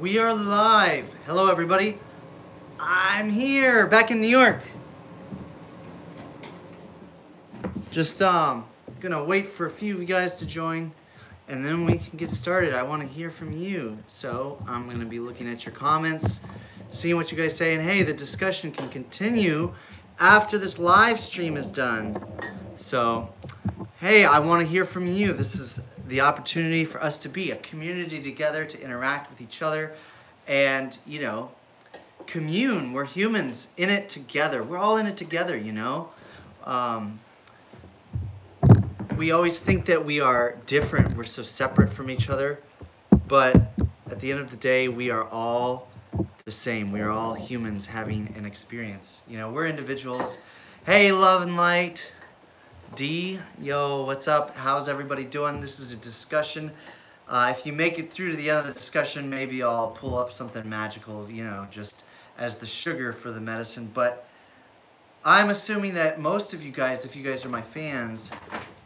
We are live. Hello, everybody. I'm here, back in New York. Just gonna wait for a few of you guys to join, and then we can get started. I want to hear from you, so I'm gonna be looking at your comments, seeing what you guys say, and hey, the discussion can continue after this live stream is done. So, hey, I want to hear from you. This is the opportunity for us to be a community together, to interact with each other, and, you know, commune. We're humans in it together. We're all in it together, you know. We always think that we are different. We're so separate from each other, but at the end of the day, we are all the same. We are all humans having an experience. You know, we're individuals. Hey, love and light. D, yo, what's up? How's everybody doing? This is a discussion. If you make it through to the end of the discussion, maybe I'll pull up something magical, you know, just as the sugar for the medicine. But I'm assuming that most of you guys, if you guys are my fans,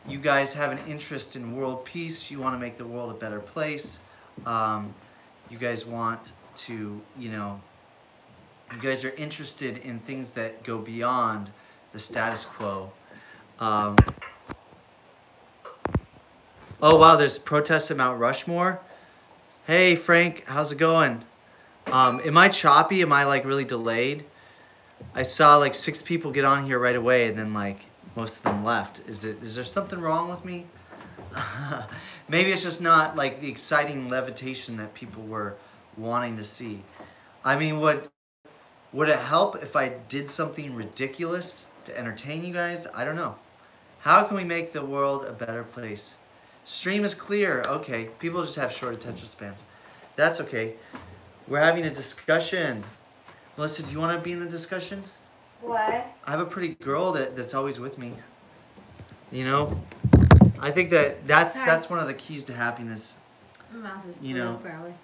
you guys have an interest in world peace. You want to make the world a better place. You guys want to, you know, you guys are interested in things that go beyond the status quo. Oh wow, there's protests at Mount Rushmore. Hey Frank, how's it going? Am I choppy? Am I like really delayed? I saw like 6 people get on here right away and then like most of them left. Is there something wrong with me? Maybe it's just not like the exciting levitation that people were wanting to see. I mean, would it help if I did something ridiculous to entertain you guys? I don't know. How can we make the world a better place? Stream is clear. Okay, people just have short attention spans. That's okay. We're having a discussion. Melissa, do you want to be in the discussion? What? I have a pretty girl that's always with me. You know, I think that's one of the keys to happiness. My mouth is blue, you know, probably.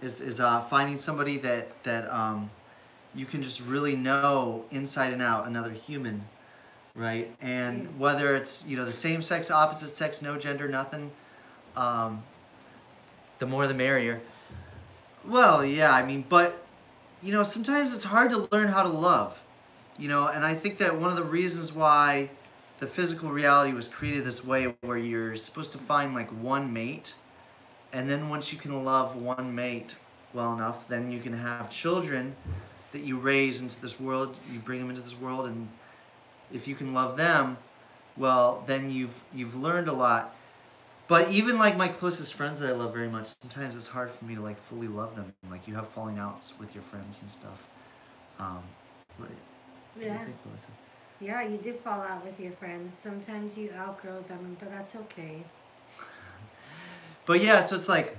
Is finding somebody that you can just really know inside and out, another human. Right, and whether it's, you know, the same sex, opposite sex, no gender, nothing, the more the merrier. Well, yeah, I mean, but, you know, sometimes it's hard to learn how to love, you know, and I think that one of the reasons why the physical reality was created this way, where you're supposed to find, like, one mate, and then once you can love one mate well enough, then you can have children that you raise into this world, you bring them into this world, and if you can love them, well, then you've learned a lot. But even like my closest friends that I love very much, sometimes it's hard for me to like fully love them. Like you have falling outs with your friends and stuff. What do you think, Melissa? Yeah, you do fall out with your friends. Sometimes you outgrow them, but that's okay. But yeah, so it's like,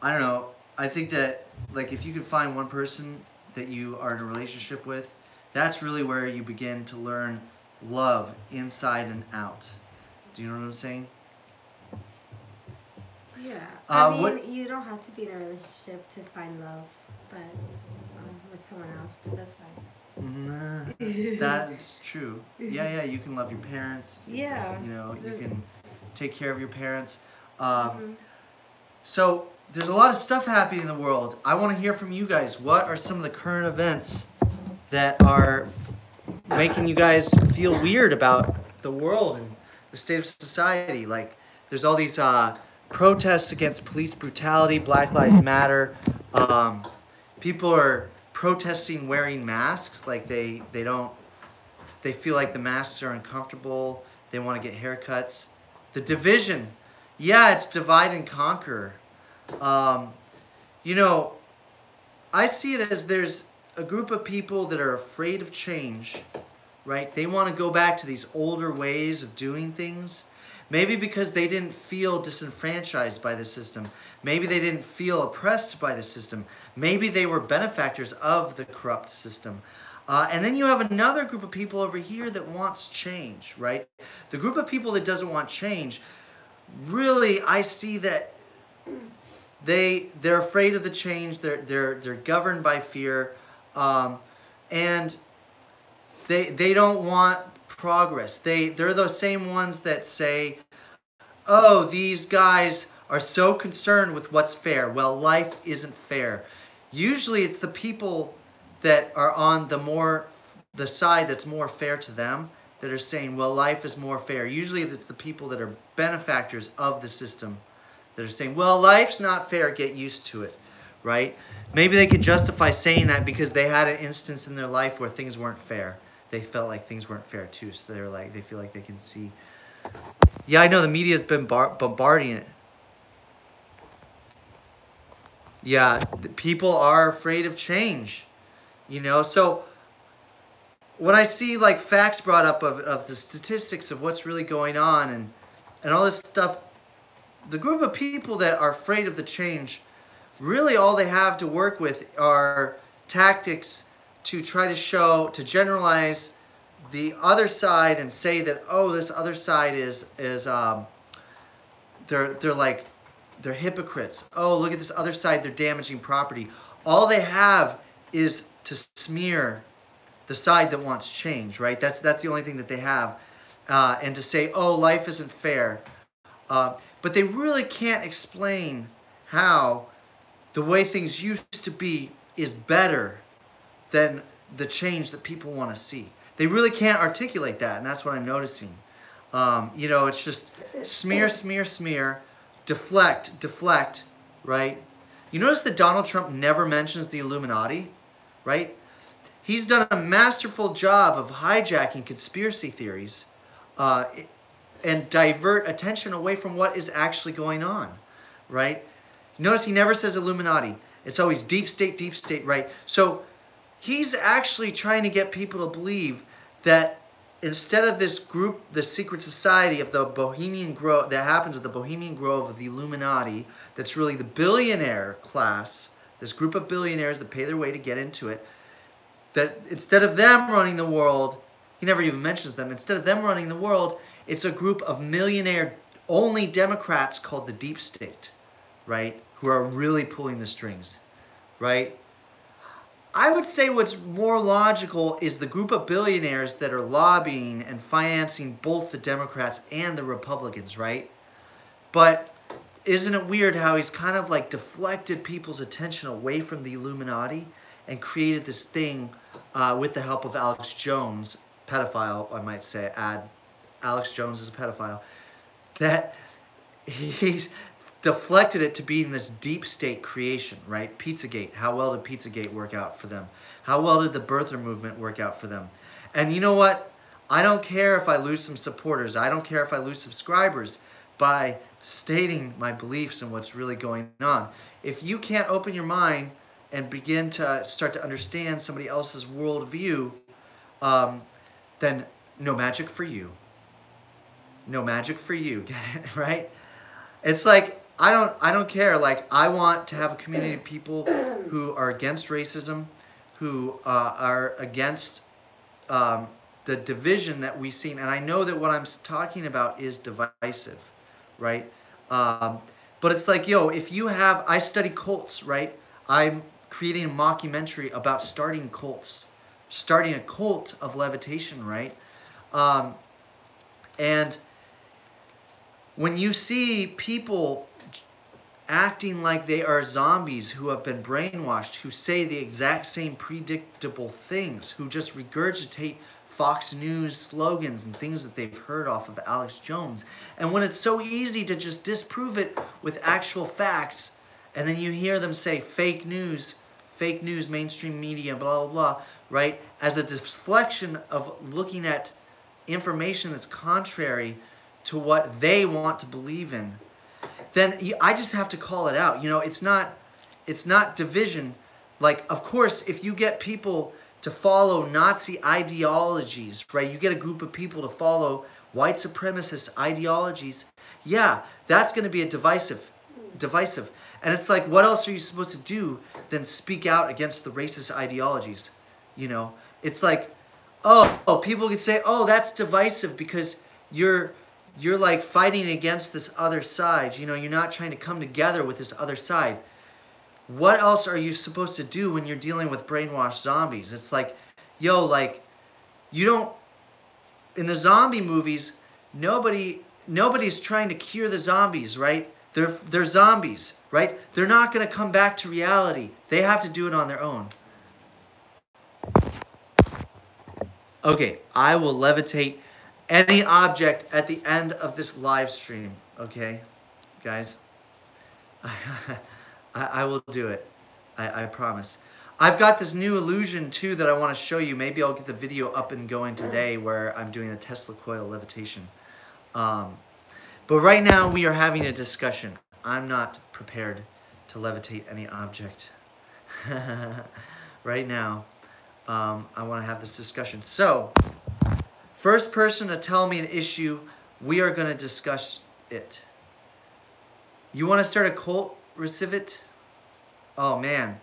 I don't know. I think that like if you could find one person that you are in a relationship with, that's really where you begin to learn love inside and out. Do you know what I'm saying? Yeah. I mean, you don't have to be in a relationship to find love, but with someone else, but that's fine. That's true. Yeah, you can love your parents. Yeah. You know, you can take care of your parents. So there's a lot of stuff happening in the world. I want to hear from you guys. What are some of the current events that are making you guys feel weird about the world and the state of society? Like, there's all these protests against police brutality, Black Lives Matter. People are protesting wearing masks. Like, they feel like the masks are uncomfortable. They want to get haircuts. The division. Yeah, it's divide and conquer. You know, I see it as there's a group of people that are afraid of change, right? They want to go back to these older ways of doing things. Maybe because they didn't feel disenfranchised by the system. Maybe they didn't feel oppressed by the system. Maybe they were benefactors of the corrupt system. And then you have another group of people over here that wants change, right? The group of people that doesn't want change, really, I see that they're afraid of the change. They're governed by fear. And they don't want progress. They're the same ones that say, oh, these guys are so concerned with what's fair. Well, life isn't fair. Usually it's the people that are on the side that's more fair to them that are saying, well, life is more fair. Usually it's the people that are benefactors of the system that are saying, well, life's not fair, get used to it, right? Maybe they could justify saying that because they had an instance in their life where things weren't fair. They felt like things weren't fair too, so they're like, they feel like they can see. Yeah, I know the media's been bombarding it. Yeah, the people are afraid of change, you know? So when I see like facts brought up of the statistics of what's really going on and all this stuff, the group of people that are afraid of the change, really all they have to work with are tactics to try to show, to generalize the other side and say that, oh, this other side is they're hypocrites. Oh, look at this other side, they're damaging property. All they have is to smear the side that wants change, right? That's the only thing that they have. And to say, oh, life isn't fair. But they really can't explain how the way things used to be is better than the change that people want to see. They really can't articulate that, and that's what I'm noticing. You know, it's just smear, smear, smear, deflect, deflect, right? You notice that Donald Trump never mentions the Illuminati, right? He's done a masterful job of hijacking conspiracy theories and divert attention away from what is actually going on, right? Notice he never says Illuminati. It's always deep state, right? So he's actually trying to get people to believe that instead of this group, the secret society of the Bohemian Grove, that happens at the Bohemian Grove of the Illuminati, that's really the billionaire class, this group of billionaires that pay their way to get into it, that instead of them running the world, he never even mentions them, instead of them running the world, it's a group of millionaire-only Democrats called the Deep State, right? Who are really pulling the strings, right? I would say what's more logical is the group of billionaires that are lobbying and financing both the Democrats and the Republicans, right? But isn't it weird how he's kind of like deflected people's attention away from the Illuminati and created this thing with the help of Alex Jones, pedophile, I might say, Alex Jones is a pedophile, that he's deflected it to being this deep state creation, right? Pizzagate, how well did Pizzagate work out for them? How well did the birther movement work out for them? And you know what? I don't care if I lose some supporters. I don't care if I lose subscribers by stating my beliefs and what's really going on. If you can't open your mind and begin to start to understand somebody else's worldview, then no magic for you. No magic for you, get it, right? It's like, I don't care. Like, I want to have a community of people who are against racism, who are against the division that we've seen. And I know that what I'm talking about is divisive, right? But it's like, yo, if you have, I study cults, right? I'm creating a mockumentary about starting cults, starting a cult of levitation, right? And when you see people acting like they are zombies who have been brainwashed, who say the exact same predictable things, who just regurgitate Fox News slogans and things that they've heard off of Alex Jones, and when it's so easy to just disprove it with actual facts, and then you hear them say fake news, mainstream media, blah, blah, blah, right? As a deflection of looking at information that's contrary to what they want to believe in, then I just have to call it out. You know, it's not division. Like, of course, if you get people to follow Nazi ideologies, right? You get a group of people to follow white supremacist ideologies. Yeah, that's going to be a divisive. And it's like, what else are you supposed to do than speak out against the racist ideologies? You know, it's like, oh, people could say, oh, that's divisive because you're like fighting against this other side. You know, you're not trying to come together with this other side. What else are you supposed to do when you're dealing with brainwashed zombies? It's like, yo, like, you don't, in the zombie movies, nobody's trying to cure the zombies, right? They're zombies, right? They're not going to come back to reality. They have to do it on their own. Okay, I will levitate any object at the end of this live stream. Okay, guys? I will do it. I promise. I've got this new illusion, too, that I want to show you. Maybe I'll get the video up and going today where I'm doing a Tesla coil levitation. But right now, we are having a discussion. I'm not prepared to levitate any object. Right now, I want to have this discussion. So, first person to tell me an issue, we are going to discuss it. You want to start a cult, Recivit? Oh, man.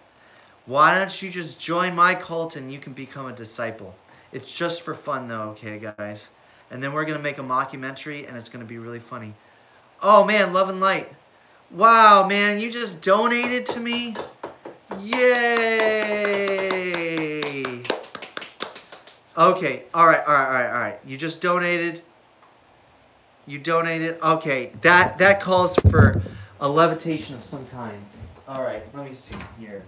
Why don't you just join my cult and you can become a disciple? It's just for fun, though, okay, guys? And then we're going to make a mockumentary, and it's going to be really funny. Oh, man, love and light. Wow, man, you just donated to me. Yay. Okay, all right. You just donated. You donated. Okay, that calls for a levitation of some kind. All right, let me see here.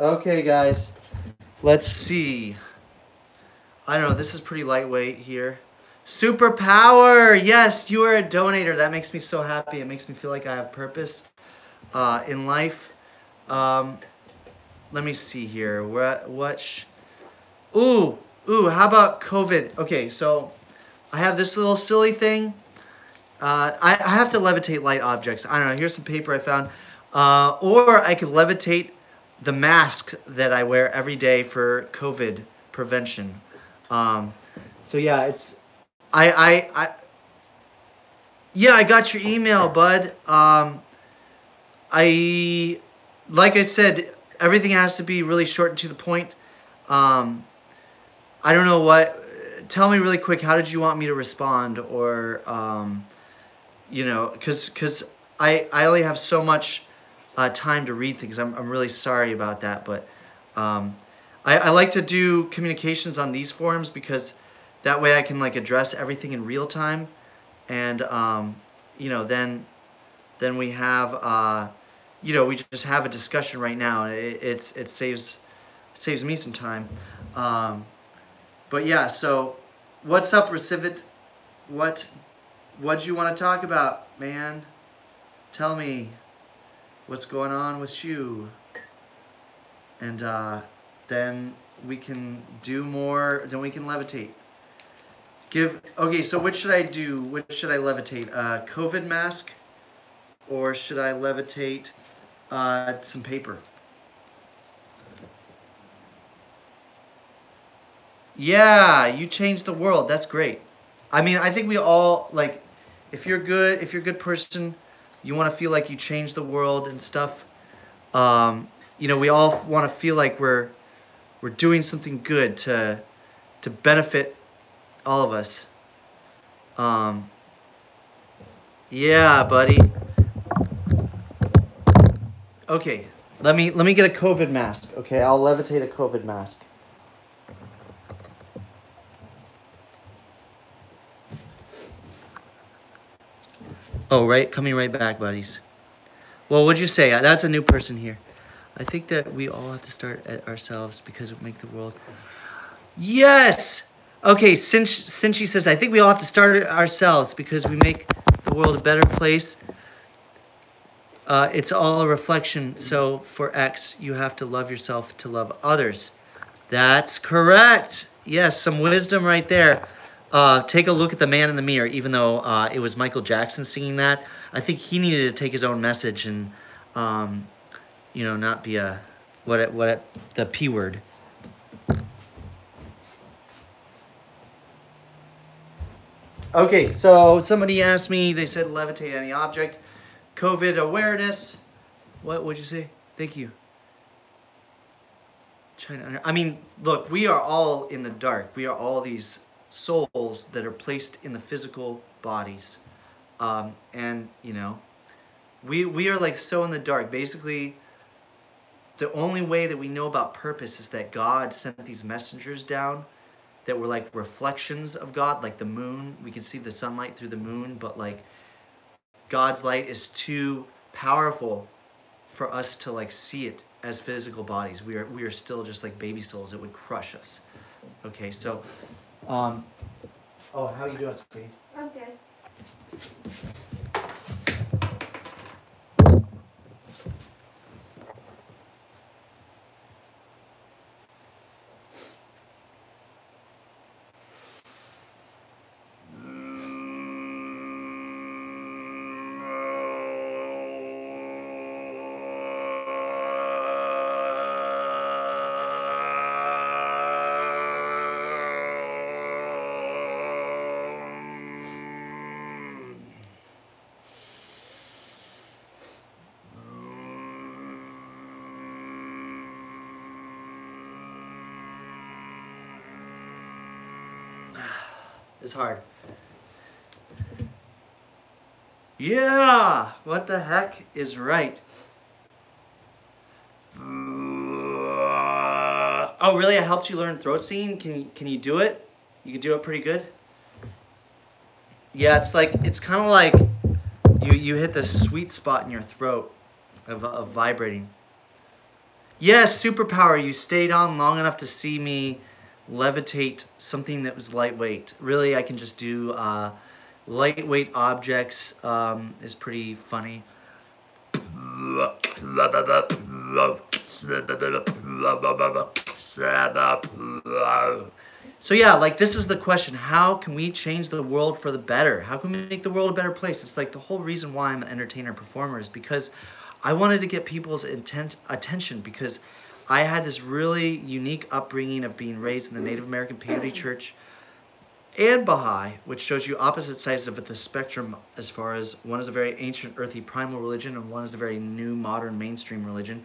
Okay, guys, let's see. I don't know, this is pretty lightweight here. Superpower! Yes, you are a donator. That makes me so happy. It makes me feel like I have purpose in life. Let me see here. Ooh, how about COVID? Okay, so I have this little silly thing. I have to levitate light objects. I don't know, here's some paper I found. Or I could levitate the mask that I wear every day for COVID prevention. So yeah, it's, yeah, I got your email, bud. Like I said, everything has to be really short and to the point. I don't know what, tell me really quick, how did you want me to respond? Or, you know, cause I only have so much time to read things. I'm really sorry about that, but I like to do communications on these forums because that way I can like address everything in real time, and you know, then we have you know, we just have a discussion right now. It saves me some time, but yeah. So what's up, Recivit? What'd you want to talk about, man? Tell me. What's going on with you? And then we can do more, then we can levitate. Okay, so what should I do? What should I levitate? COVID mask? Or should I levitate some paper? Yeah, you changed the world. That's great. I mean, I think we all, like, if you're a good person, you want to feel like you change the world and stuff. You know, we all want to feel like we're doing something good to benefit all of us. Yeah, buddy. Okay, let me get a COVID mask. Okay, I'll levitate a COVID mask. Oh, right, coming right back, buddies. Well, what'd you say? That's a new person here. I think that we all have to start at ourselves because it make the world. Yes! Okay, since she says, I think we all have to start at ourselves because we make the world a better place. It's all a reflection. So for X, you have to love yourself to love others. That's correct. Yes, some wisdom right there. Take a look at the man in the mirror, even though it was Michael Jackson singing that. I think he needed to take his own message and, you know, not be a, the P word. Okay, so somebody asked me, they said levitate any object. COVID awareness. What would you say? Thank you. I mean, look, we are all in the dark. We are all these souls that are placed in the physical bodies. And, you know, we are like so in the dark. Basically, the only way that we know about purpose is that God sent these messengers down that were like reflections of God, like the moon. We can see the sunlight through the moon, but like God's light is too powerful for us to like see it as physical bodies. We are still just like baby souls. It would crush us. Okay, so, oh, how you doing, Sophie? I'm good. It's hard. Yeah! What the heck is right? Oh, really? I helped you learn throat singing? Can you do it? You can do it pretty good? Yeah, it's like, it's kind of like you hit this sweet spot in your throat of vibrating. Yes, superpower. You stayed on long enough to see me levitate something that was lightweight. Really, I can just do lightweight objects. Is pretty funny. So yeah, like this is the question: how can we change the world for the better? How can we make the world a better place? It's like the whole reason why I'm an entertainer performer is because I wanted to get people's attention because I had this really unique upbringing of being raised in the Native American Community Church and Baha'i, which shows you opposite sides of the spectrum as far as one is a very ancient, earthy, primal religion and one is a very new, modern, mainstream religion.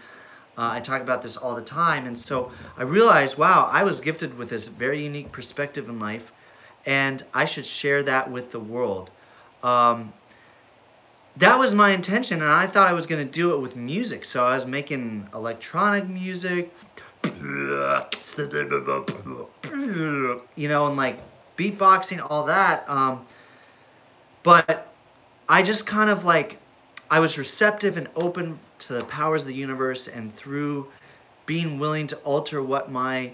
I talk about this all the time, and so I realized, wow, I was gifted with this very unique perspective in life, and I should share that with the world. That was my intention, and I thought I was going to do it with music. So I was making electronic music, you know, and like beatboxing, all that. But I just kind of like, I was receptive and open to the powers of the universe, and through being willing to alter what my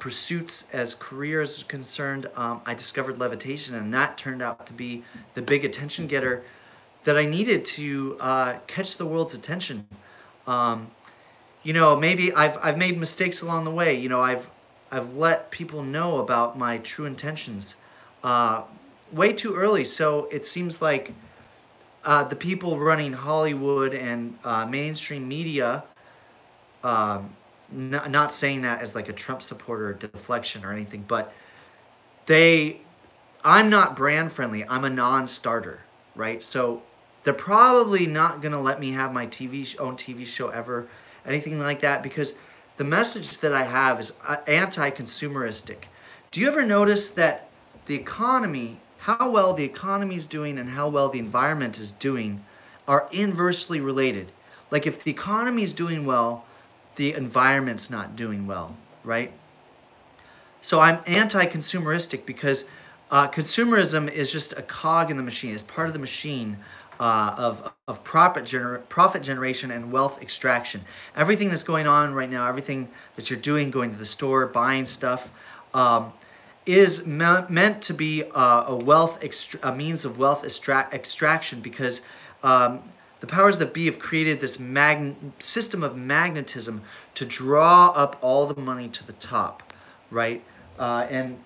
pursuits as careers was concerned, I discovered levitation, and that turned out to be the big attention getter that I needed to catch the world's attention. You know, maybe I've made mistakes along the way. You know, I've let people know about my true intentions way too early. So it seems like the people running Hollywood and mainstream media, not saying that as like a Trump supporter or deflection or anything, but I'm not brand friendly. I'm a non-starter, right? So they're probably not going to let me have my own TV show ever, anything like that, because the message that I have is anti-consumeristic. Do you ever notice that the economy, how well the economy is doing and how well the environment is doing are inversely related? Like if the economy is doing well, the environment's not doing well, right? So I'm anti-consumeristic because consumerism is just a cog in the machine. It's part of the machine of profit generation and wealth extraction. Everything that's going on right now, everything that you're doing, going to the store, buying stuff, is meant to be a means of wealth extraction because the powers that be have created this system of magnetism to draw up all the money to the top, right? And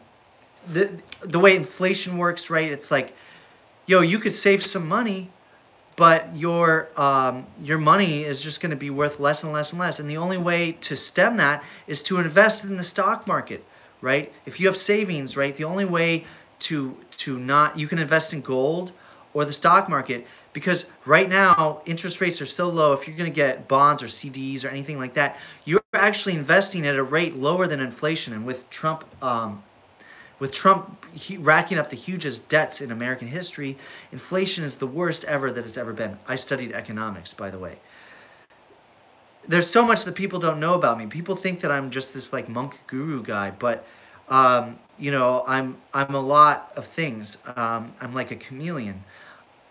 the way inflation works, right? It's like, yo, you could save some money, but your money is just going to be worth less and less and less. And the only way to stem that is to invest in the stock market, right? If you have savings, right? The only way you can invest in gold or the stock market, because right now interest rates are so low. If you're going to get bonds or CDs or anything like that, you're actually investing at a rate lower than inflation. And with Trump With Trump racking up the hugest debts in American history, inflation is the worst ever that it's ever been. I studied economics, by the way. There's so much that people don't know about me. People think that I'm just this like monk guru guy, but you know, I'm a lot of things. I'm like a chameleon.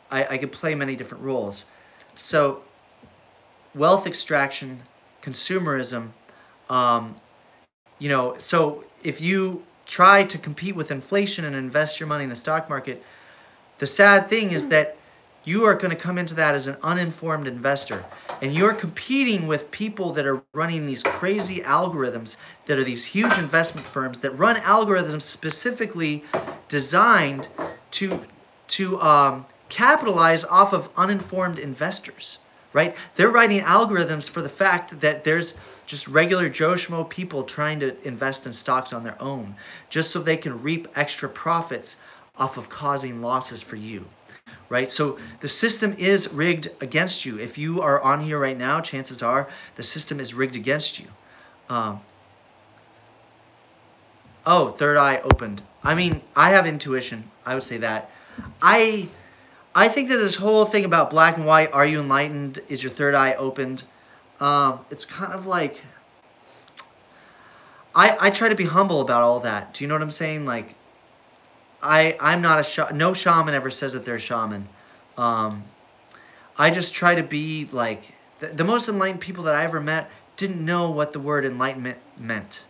I could play many different roles. So wealth extraction, consumerism, you know, so if you try to compete with inflation and invest your money in the stock market, the sad thing is that you are going to come into that as an uninformed investor, and you're competing with people that are running these crazy algorithms that are these huge investment firms that run algorithms specifically designed to capitalize off of uninformed investors, right? They're writing algorithms for the fact that there's just regular Joe Schmo people trying to invest in stocks on their own just so they can reap extra profits off of causing losses for you, right? So the system is rigged against you. If you are on here right now, chances are the system is rigged against you. Oh, third eye opened. I mean, I have intuition. I would say that. I think that this whole thing about black and white, are you enlightened, is your third eye opened? It's kind of like, I try to be humble about all that. Do you know what I'm saying? Like, I'm not a shaman. No shaman ever says that they're a shaman. I just try to be like, the most enlightened people that I ever met didn't know what the word enlightenment meant,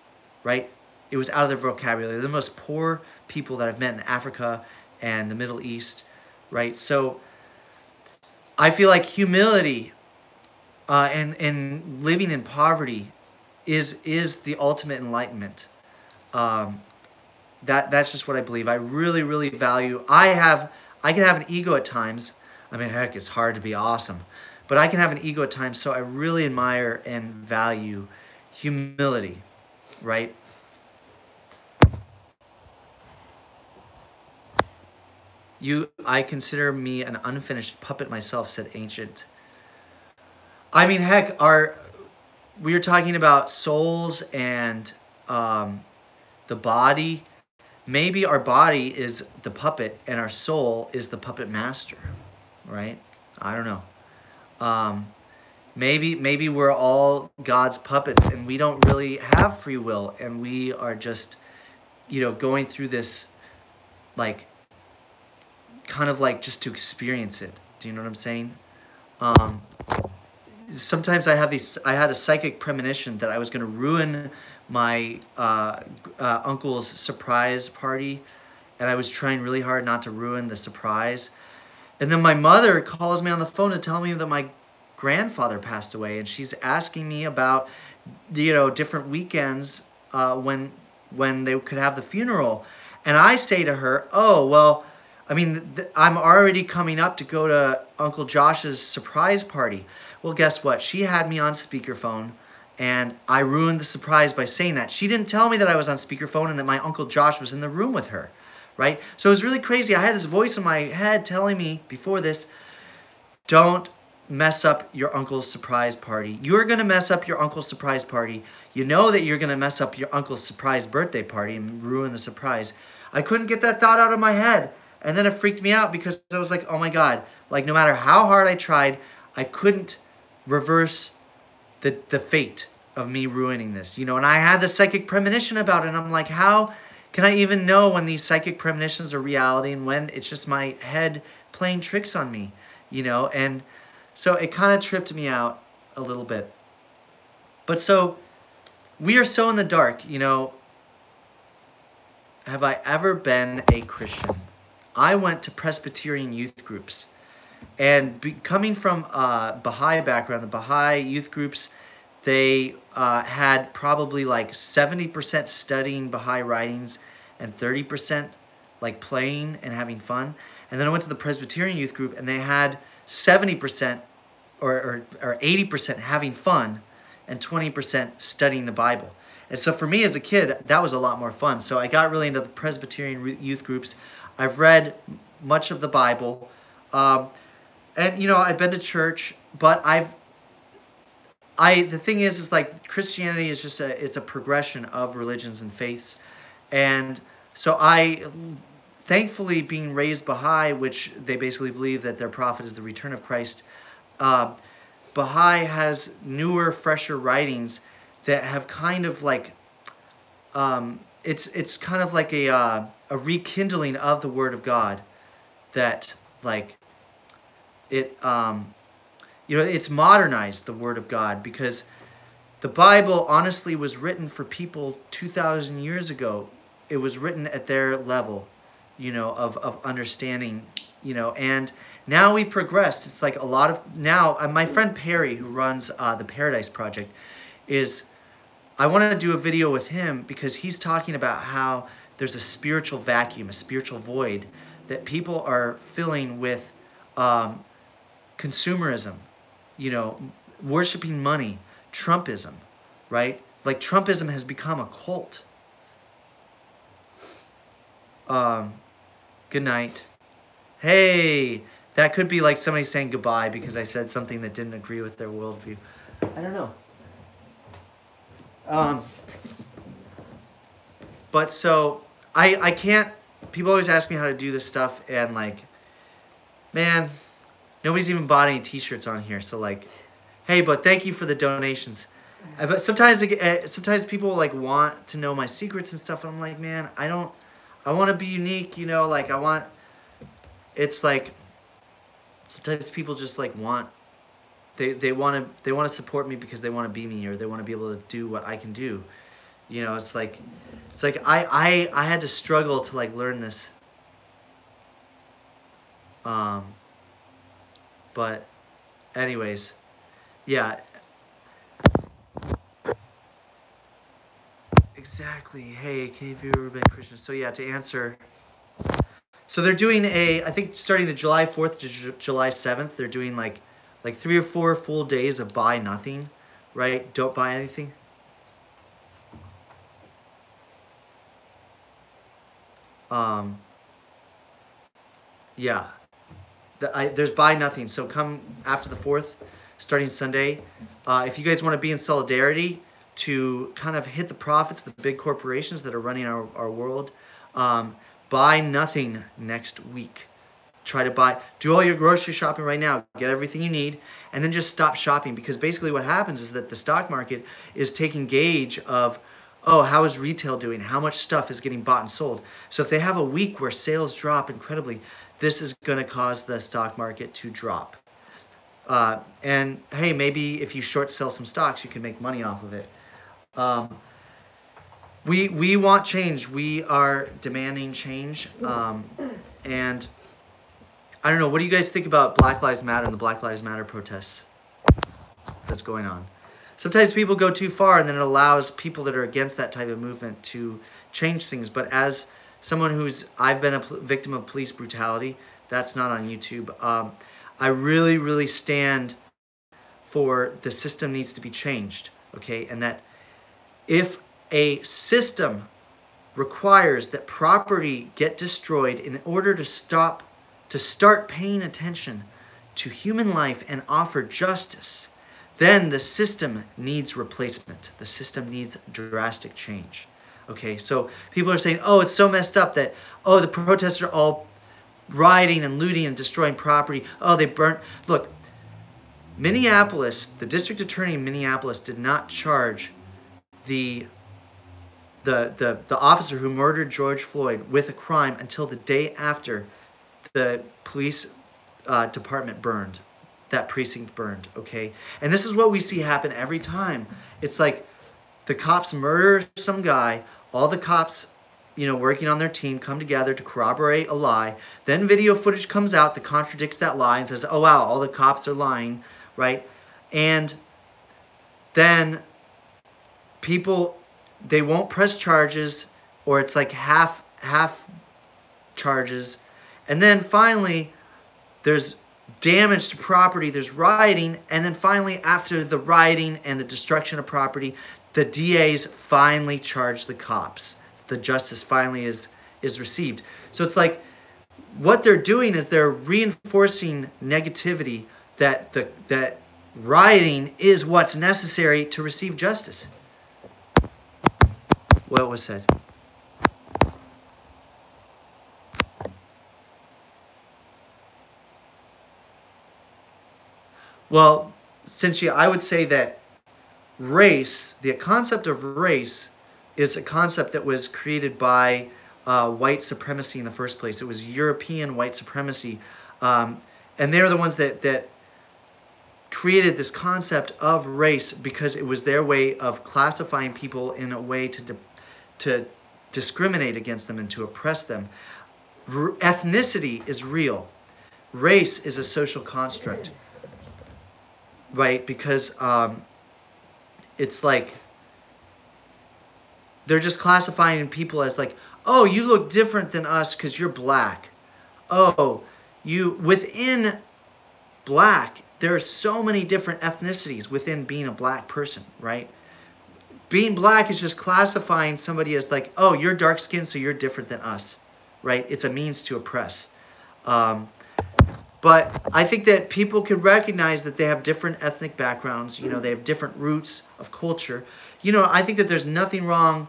right? It was out of their vocabulary. They're the most poor people that I've met in Africa and the Middle East, right? So I feel like humility and living in poverty is the ultimate enlightenment. That's just what I believe. I really, really value. I can have an ego at times. I mean, heck, it's hard to be awesome, but I can have an ego at times. So I really admire and value humility, right? I consider me an unfinished puppet myself, said Ancient. I mean, heck, we were talking about souls and the body. Maybe our body is the puppet and our soul is the puppet master, right? I don't know. Maybe we're all God's puppets and we don't really have free will, and we are just, you know, going through this, like, kind of like just to experience it. Do you know what I'm saying? Sometimes I had a psychic premonition that I was going to ruin my uncle's surprise party, and I was trying really hard not to ruin the surprise. And then my mother calls me on the phone to tell me that my grandfather passed away, and she's asking me about, you know, different weekends when they could have the funeral. And I say to her, oh, well, I mean, I'm already coming up to go to Uncle Josh's surprise party. Well, guess what? She had me on speakerphone, and I ruined the surprise by saying that. She didn't tell me that I was on speakerphone and that my Uncle Josh was in the room with her, right? So it was really crazy. I had this voice in my head telling me before this, don't mess up your uncle's surprise party. You're going to mess up your uncle's surprise party. You know that you're going to mess up your uncle's surprise birthday party and ruin the surprise. I couldn't get that thought out of my head. And then it freaked me out because I was like, oh my God, like no matter how hard I tried, I couldn't reverse the fate of me ruining this, you know? And I had the psychic premonition about it, and I'm like, how can I even know when these psychic premonitions are reality and when it's just my head playing tricks on me, you know? And so it kind of tripped me out a little bit. But so we are so in the dark, you know. Have I ever been a Christian? I went to Presbyterian youth groups, and coming from a Baha'i background, the Baha'i youth groups, they had probably like 70% studying Baha'i writings and 30% like playing and having fun. And then I went to the Presbyterian youth group, and they had 70% or 80% having fun and 20% studying the Bible. And so for me as a kid, that was a lot more fun. So I got really into the Presbyterian youth groups. I've read much of the Bible, and, you know, I've been to church, but the thing is like Christianity is just it's a progression of religions and faiths. And So I, thankfully, being raised Baha'i, which they basically believe that their prophet is the return of Christ, Baha'i has newer, fresher writings that have kind of like, it's kind of like a rekindling of the Word of God that like, it's modernized the Word of God, because the Bible honestly was written for people 2,000 years ago. It was written at their level, you know, of understanding, you know, and now we've progressed. It's like a lot of, now, my friend Perry, who runs the Paradise Project, I wanted to do a video with him because he's talking about how there's a spiritual vacuum, a spiritual void that people are filling with consumerism, you know, worshiping money, Trumpism, right? Like Trumpism has become a cult. Good night. Hey, that could be like somebody saying goodbye because I said something that didn't agree with their worldview. I don't know. But so I can't, people always ask me how to do this stuff, and like, man, nobody's even bought any t-shirts on here. So like, hey, but thank you for the donations. But sometimes people like want to know my secrets and stuff. And I'm like, man, I want to be unique, you know, like it's like sometimes people just like want, they want to support me because they want to be me, or they want to be able to do what I can do. You know, it's like I had to struggle to like learn this. But anyways, yeah. Exactly. Hey, have you ever been Christian? So yeah, to answer. So they're doing I think starting the July 4th to July 7th, they're doing like 3 or 4 full days of buy nothing, right? Don't buy anything. Yeah. There's buy nothing. So come after the 4th, starting Sunday. If you guys want to be in solidarity, to kind of hit the profits, the big corporations that are running our world. Buy nothing next week. Try to buy, do all your grocery shopping right now, get everything you need, and then just stop shopping, because basically what happens is that the stock market is taking gauge of, oh, how is retail doing? How much stuff is getting bought and sold? So if they have a week where sales drop incredibly, this is gonna cause the stock market to drop. And hey, maybe if you short sell some stocks, you can make money off of it. We want change. We are demanding change. And I don't know, what do you guys think about Black Lives Matter and the Black Lives Matter protests that's going on? Sometimes people go too far, and then it allows people that are against that type of movement to change things. But as someone who's, I've been a victim of police brutality, that's not on YouTube. I really, really stand for the system needs to be changed. Okay, and that if a system requires that property get destroyed in order to start paying attention to human life and offer justice, then the system needs replacement. The system needs drastic change. Okay, so people are saying, oh, it's so messed up that, oh, the protests are all rioting and looting and destroying property. Oh, they burnt. Look, Minneapolis, the district attorney in Minneapolis did not charge the officer who murdered George Floyd with a crime until the day after the police department burned, that precinct burned, okay? And this is what we see happen every time. It's like the cops murder some guy, all the cops, you know, working on their team come together to corroborate a lie. Then video footage comes out that contradicts that lie and says, oh, wow, all the cops are lying, right? And then people, they won't press charges, or it's like half charges. And then finally, there's damage to property, there's rioting, and then finally, after the rioting and the destruction of property, the DAs finally charge the cops. The justice finally is received. So it's like what they're doing is they're reinforcing negativity, that that rioting is what's necessary to receive justice. What was said? Well, essentially, I would say that race, the concept of race, is a concept that was created by white supremacy in the first place. It was European white supremacy. And they're the ones that created this concept of race because it was their way of classifying people in a way to discriminate against them and to oppress them. Ethnicity is real. Race is a social construct, right? Because it's like they're just classifying people as like, oh, you look different than us because you're black. Oh, you within black, there are so many different ethnicities within being a black person, right? Being black is just classifying somebody as like, oh, you're dark-skinned, so you're different than us, right? It's a means to oppress. But I think that people can recognize that they have different ethnic backgrounds. You know, they have different roots of culture. You know, I think that there's nothing wrong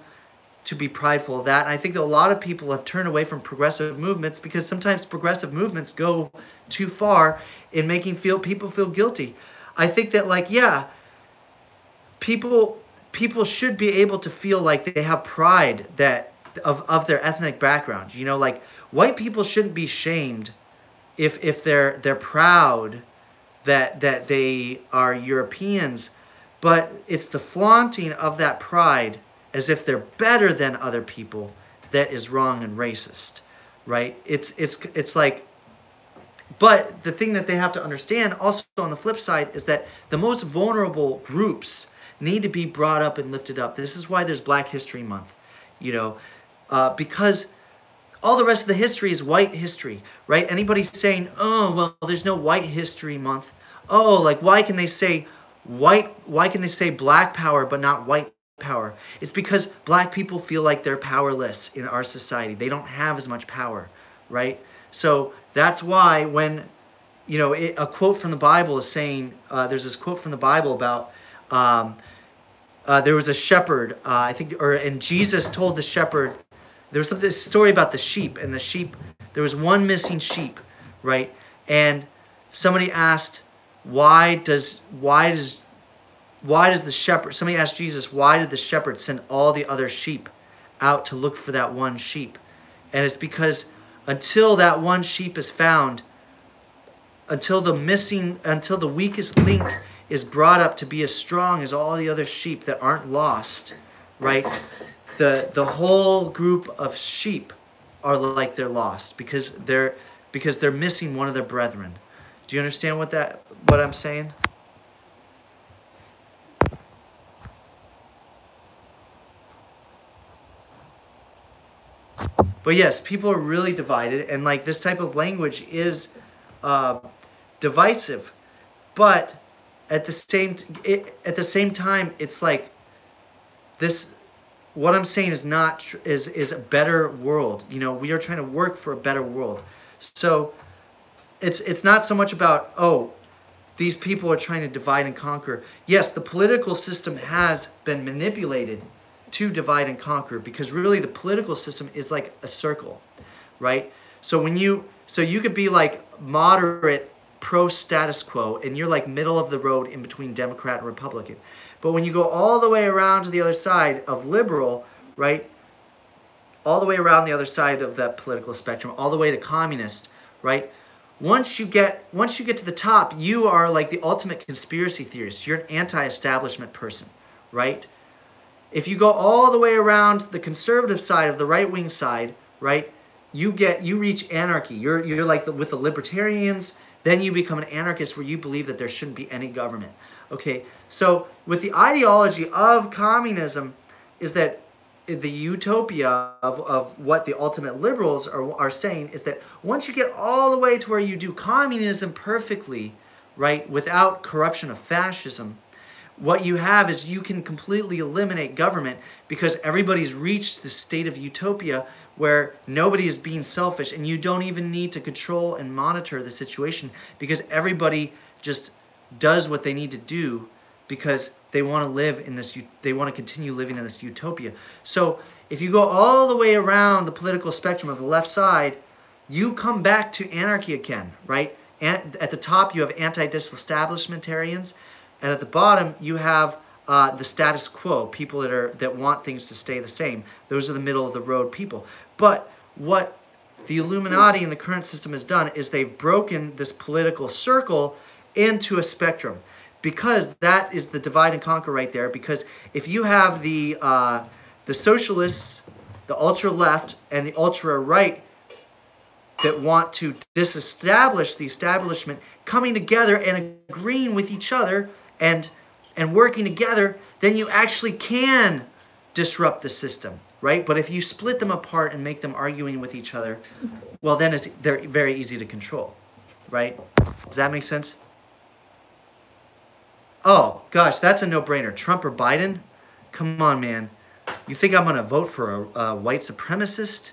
to be prideful of that. And I think that a lot of people have turned away from progressive movements because sometimes progressive movements go too far in making people feel guilty. I think that, like, yeah, people should be able to feel like they have pride that of their ethnic background. You know, like, white people shouldn't be shamed if they're proud that they are Europeans, but it's the flaunting of that pride as if they're better than other people that is wrong and racist, right? It's like, but the thing that they have to understand also on the flip side is that the most vulnerable groups need to be brought up and lifted up. This is why there's Black History Month, you know, because all the rest of the history is white history, right? Anybody saying, oh, well, there's no White History Month. Oh, like, why can they say white? Why can they say black power but not white power? It's because black people feel like they're powerless in our society. They don't have as much power, right? So that's why when, you know, a quote from the Bible is saying, there's this quote from the Bible about, there was a shepherd, I think, and Jesus told the shepherd, there was this story about the sheep, and the sheep, there was one missing sheep, right? And somebody asked, why does the shepherd, somebody asked Jesus, why did the shepherd send all the other sheep out to look for that one sheep? And it's because until that one sheep is found, until the weakest link is brought up to be as strong as all the other sheep that aren't lost, right? The whole group of sheep are like they're lost because they're missing one of their brethren. Do you understand what I'm saying? But yes, people are really divided, and like this type of language is divisive. But at the same time, it's like this. What I'm saying is is a better world. You know, we are trying to work for a better world. So it's not so much about, oh, these people are trying to divide and conquer. Yes, the political system has been manipulated to divide and conquer, because really the political system is like a circle, right? So you could be like moderate pro status quo, and you're like middle of the road in between Democrat and Republican. But when you go all the way around to the other side of liberal, right, all the way around the other side of that political spectrum, all the way to communist, right, once you get to the top, you are like the ultimate conspiracy theorist. You're an anti-establishment person, right? If you go all the way around the conservative side of the right-wing side, right, you reach anarchy. You're like with the libertarians, then you become an anarchist where you believe that there shouldn't be any government. Okay, so with the ideology of communism is that the utopia of what the ultimate liberals are saying is that once you get all the way to where you do communism perfectly, right, without corruption of fascism, what you have is you can completely eliminate government because everybody's reached the state of utopia where nobody is being selfish, and you don't even need to control and monitor the situation because everybody just does what they need to do because they want to live in this, they want to continue living in this utopia. So if you go all the way around the political spectrum of the left side, you come back to anarchy again, right? At the top, you have anti-disestablishmentarians, and at the bottom, you have the status quo, people that want things to stay the same. Those are the middle-of-the-road people. But what the Illuminati and the current system has done is they've broken this political circle into a spectrum, because that is the divide and conquer right there. Because if you have the socialists, the ultra-left, and the ultra-right that want to disestablish the establishment coming together and agreeing with each other and working together, then you actually can disrupt the system, right? But if you split them apart and make them arguing with each other, well, then they're very easy to control, right? Does that make sense? Oh, gosh, that's a no-brainer. Trump or Biden? Come on, man. You think I'm going to vote for a white supremacist?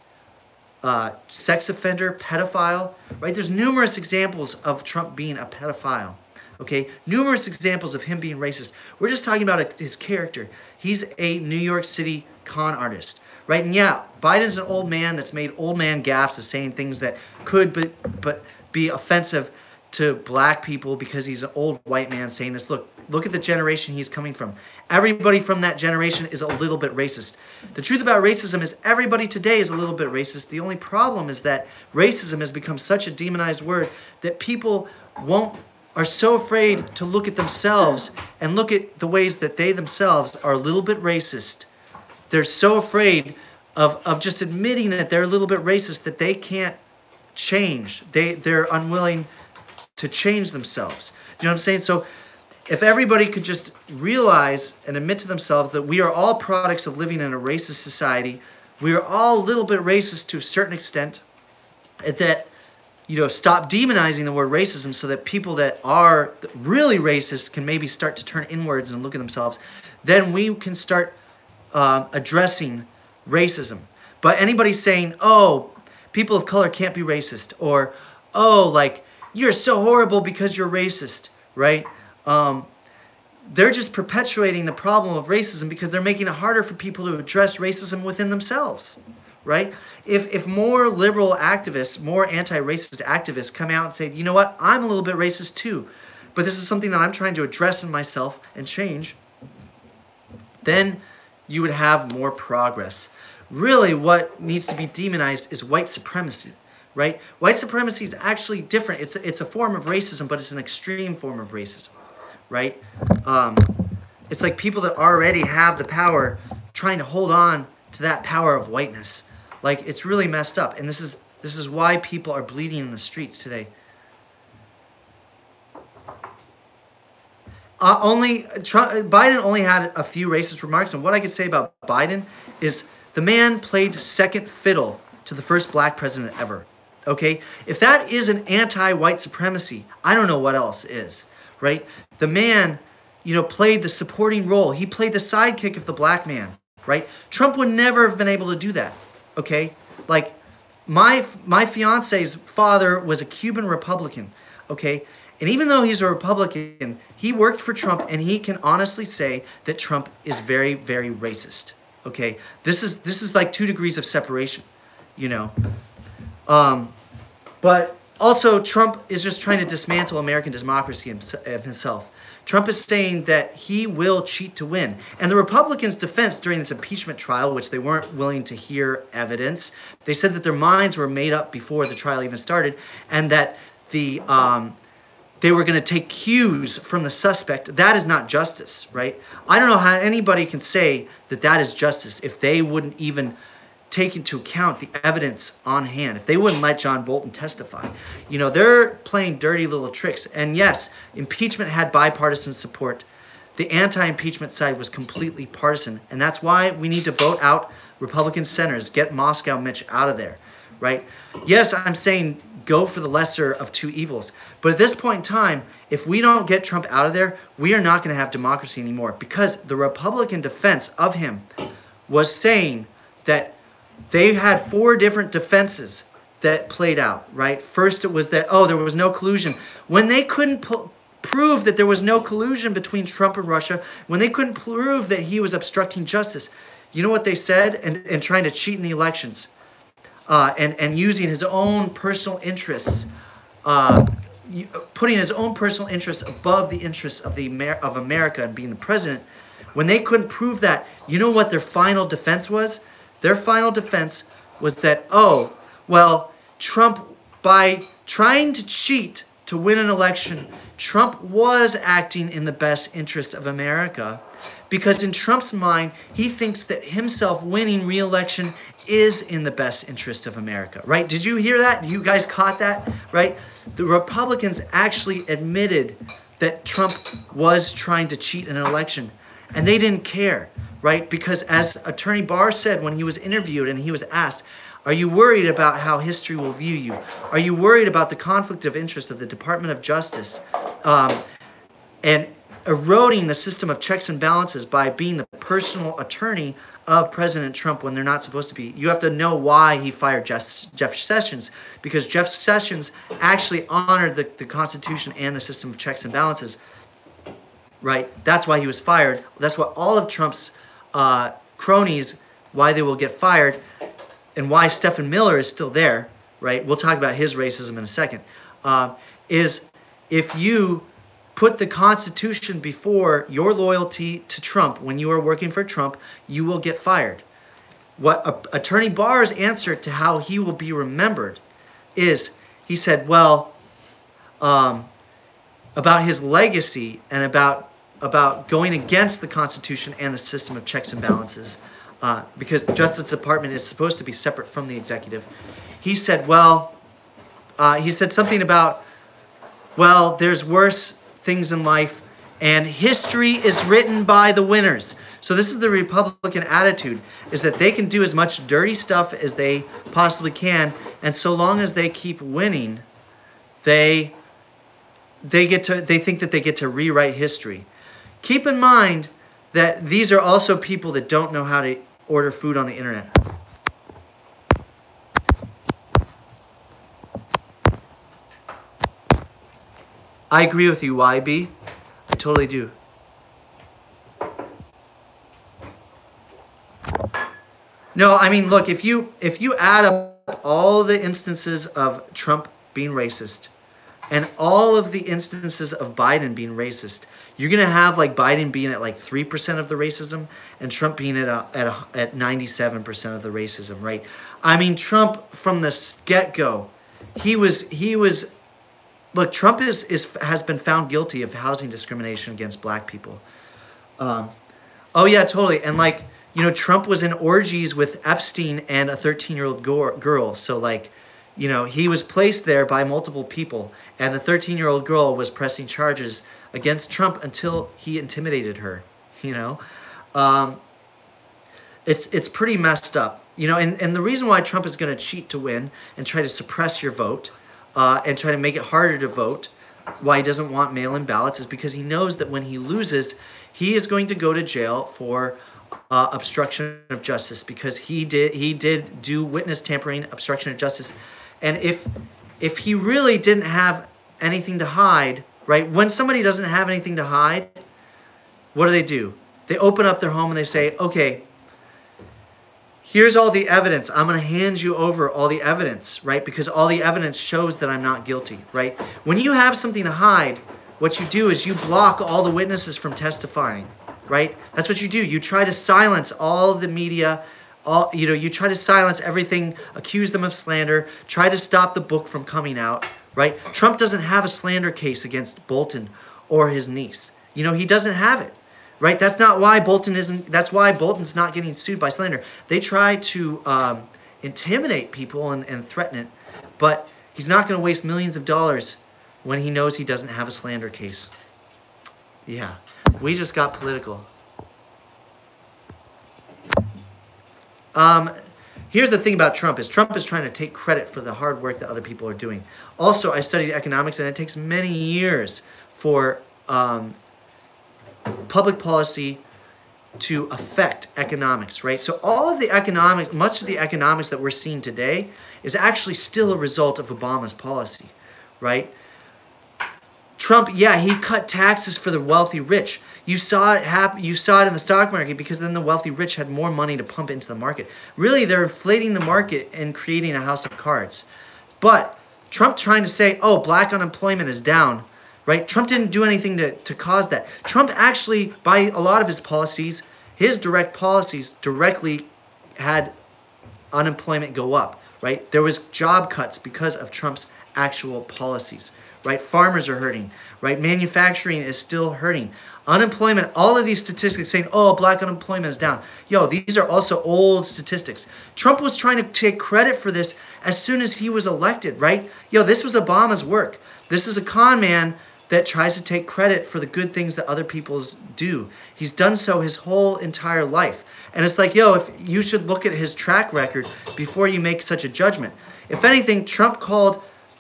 Sex offender, pedophile, right? There's numerous examples of Trump being a pedophile, okay? Numerous examples of him being racist. We're just talking about his character. He's a New York City con artist, right? And yeah, Biden's an old man that's made old man gaffes of saying things that could but be offensive to black people because he's an old white man saying this. Look at the generation he's coming from. Everybody from that generation is a little bit racist. The truth about racism is everybody today is a little bit racist. The only problem is that racism has become such a demonized word that people are so afraid to look at themselves and look at the ways that they themselves are a little bit racist. They're so afraid of just admitting that they're a little bit racist that they can't change. They're unwilling to change themselves. Do you know what I'm saying? So if everybody could just realize and admit to themselves that we are all products of living in a racist society, we are all a little bit racist to a certain extent, that, you know, stop demonizing the word racism so that people that are really racist can maybe start to turn inwards and look at themselves, then we can start addressing racism. But anybody saying, oh, people of color can't be racist, or, oh, like, you're so horrible because you're racist, right? They're just perpetuating the problem of racism because they're making it harder for people to address racism within themselves, right? If more liberal activists, more anti-racist activists come out and say, you know what, I'm a little bit racist too, but this is something that I'm trying to address in myself and change, then you would have more progress. Really what needs to be demonized is white supremacy. Right? White supremacy is actually different. It's a form of racism, but it's an extreme form of racism, right? It's like people that already have the power trying to hold on to that power of whiteness. Like, it's really messed up, and this is why people are bleeding in the streets today. Biden only had a few racist remarks, and what I could say about Biden is the man played second fiddle to the first black president ever. Okay, if that isn't anti-white supremacy, I don't know what else is, right? The man, you know, played the supporting role. He played the sidekick of the black man, right? Trump would never have been able to do that, okay? Like, my fiance's father was a Cuban Republican, okay? And even though he's a Republican, he worked for Trump, and he can honestly say that Trump is very, very racist, okay? This is like 2 degrees of separation, you know. But also Trump is just trying to dismantle American democracy himself. Trump is saying that he will cheat to win. And the Republicans' defense during this impeachment trial, which they weren't willing to hear evidence, they said that their minds were made up before the trial even started, and that they were going to take cues from the suspect. That is not justice, right? I don't know how anybody can say that that is justice if they wouldn't even take into account the evidence on hand, if they wouldn't let John Bolton testify. You know, they're playing dirty little tricks. And yes, impeachment had bipartisan support. The anti-impeachment side was completely partisan. And that's why we need to vote out Republican senators, get Moscow Mitch out of there, right? Yes, I'm saying go for the lesser of two evils. But at this point in time, if we don't get Trump out of there, we are not going to have democracy anymore, because the Republican defense of him was saying that they had 4 different defenses that played out, right? First, it was that, oh, there was no collusion. When they couldn't prove that there was no collusion between Trump and Russia, when they couldn't prove that he was obstructing justice, you know what they said? And trying to cheat in the elections and using his own personal interests putting his own personal interests above the interests of America and being the president, when they couldn't prove that, you know what their final defense was? Their final defense was that, oh, well, Trump, by trying to cheat to win an election, Trump was acting in the best interest of America, because in Trump's mind, he thinks that himself winning re-election is in the best interest of America, right? Did you hear that? You guys caught that, right? The Republicans actually admitted that Trump was trying to cheat in an election, and they didn't care, right? Because as Attorney Barr said when he was interviewed and he was asked, are you worried about how history will view you? Are you worried about the conflict of interest of the Department of Justice and eroding the system of checks and balances by being the personal attorney of President Trump when they're not supposed to be? You have to know why he fired Jeff Sessions, because Jeff Sessions actually honored the Constitution and the system of checks and balances, right? That's why he was fired. That's what all of Trump's cronies, why they will get fired, and why Stephen Miller is still there, right? We'll talk about his racism in a second, is if you put the Constitution before your loyalty to Trump when you are working for Trump, you will get fired. What Attorney Barr's answer to how he will be remembered is, he said, well, about his legacy and about going against the Constitution and the system of checks and balances, because the Justice Department is supposed to be separate from the executive. He said, well, he said something about, well, there's worse things in life, and history is written by the winners. So this is the Republican attitude, is that they can do as much dirty stuff as they possibly can, and so long as they keep winning, they think that they get to rewrite history. Keep in mind that these are also people that don't know how to order food on the internet. I agree with you, YB. I totally do. No, I mean, look, if you add up all the instances of Trump being racist and all of the instances of Biden being racist, you're going to have like Biden being at like 3% of the racism and Trump being at 97% of the racism, right? I mean, Trump from the get-go, he was look, Trump has been found guilty of housing discrimination against black people. Oh yeah, totally. And like, you know, Trump was in orgies with Epstein and a 13-year-old girl. So like, you know, he was placed there by multiple people, and the 13-year-old girl was pressing charges against Trump until he intimidated her, you know? It's pretty messed up, you know? And the reason why Trump is gonna cheat to win and try to suppress your vote and try to make it harder to vote, why he doesn't want mail-in ballots, is because he knows that when he loses, he is going to go to jail for obstruction of justice, because he did do witness tampering, obstruction of justice. And if he really didn't have anything to hide, right? When somebody doesn't have anything to hide, what do? They open up their home and they say, okay, here's all the evidence. I'm going to hand you over all the evidence, right? Because all the evidence shows that I'm not guilty, right? When you have something to hide, what you do is you block all the witnesses from testifying, right? That's what you do. You try to silence all the media, you try to silence everything, accuse them of slander, try to stop the book from coming out, right? Trump doesn't have a slander case against Bolton or his niece. You know, he doesn't have it, right? That's not why Bolton isn't, that's why Bolton's not getting sued by slander. They try to intimidate people and threaten it, but he's not going to waste millions of dollars when he knows he doesn't have a slander case. Yeah, we just got political. Here's the thing about Trump, is Trump is trying to take credit for the hard work that other people are doing. Also, I studied economics, and it takes many years for public policy to affect economics, right? So all of the economics, much of the economics that we're seeing today is actually still a result of Obama's policy, right? Trump, yeah, he cut taxes for the wealthy rich. You saw it happen. You saw it in the stock market, because then the wealthy rich had more money to pump into the market. Really, they're inflating the market and creating a house of cards. But Trump trying to say, oh, black unemployment is down, right? Trump didn't do anything to cause that. Trump actually, by a lot of his policies, his direct policies directly had unemployment go up, right? There was job cuts because of Trump's actual policies, right? Farmers are hurting, right? Manufacturing is still hurting. Unemployment, all of these statistics saying, oh, black unemployment is down. Yo, these are also old statistics. Trump was trying to take credit for this as soon as he was elected, right? Yo, this was Obama's work. This is a con man that tries to take credit for the good things that other people do. He's done so his whole entire life. And it's like, yo, if you should look at his track record before you make such a judgment. If anything, Trump